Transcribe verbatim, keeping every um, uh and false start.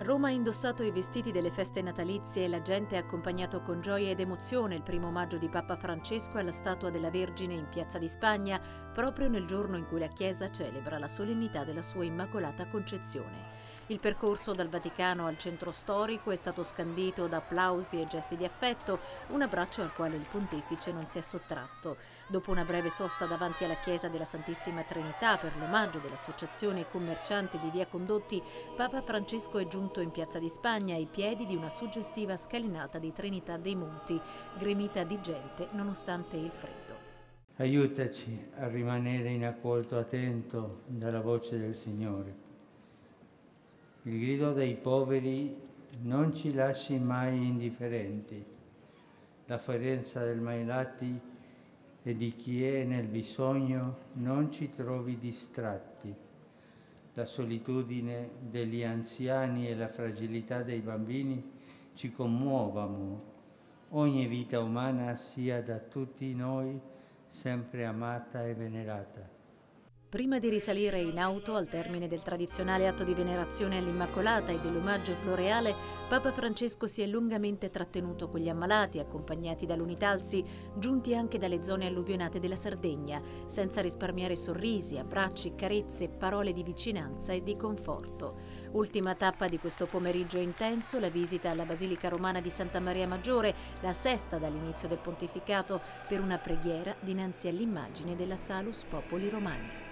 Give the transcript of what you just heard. Roma ha indossato i vestiti delle feste natalizie e la gente ha accompagnato con gioia ed emozione il primo maggio di Papa Francesco alla statua della Vergine in Piazza di Spagna, proprio nel giorno in cui la Chiesa celebra la solennità della sua Immacolata Concezione. Il percorso dal Vaticano al centro storico è stato scandito da applausi e gesti di affetto, un abbraccio al quale il pontefice non si è sottratto. Dopo una breve sosta davanti alla Chiesa della Santissima Trinità per l'omaggio dell'Associazione Commercianti di Via Condotti, Papa Francesco è giunto in Piazza di Spagna ai piedi di una suggestiva scalinata di Trinità dei Monti, gremita di gente nonostante il freddo. Aiutaci a rimanere in ascolto attento dalla voce del Signore. Il grido dei poveri non ci lasci mai indifferenti. L'afferenza dei malati e di chi è nel bisogno non ci trovi distratti. La solitudine degli anziani e la fragilità dei bambini ci commuovano. Ogni vita umana sia da tutti noi sempre amata e venerata. Prima di risalire in auto, al termine del tradizionale atto di venerazione all'Immacolata e dell'omaggio floreale, Papa Francesco si è lungamente trattenuto con gli ammalati, accompagnati dall'Unitalsi, giunti anche dalle zone alluvionate della Sardegna, senza risparmiare sorrisi, abbracci, carezze, parole di vicinanza e di conforto. Ultima tappa di questo pomeriggio intenso, la visita alla Basilica Romana di Santa Maria Maggiore, la sesta dall'inizio del pontificato, per una preghiera dinanzi all'immagine della Salus Populi Romani.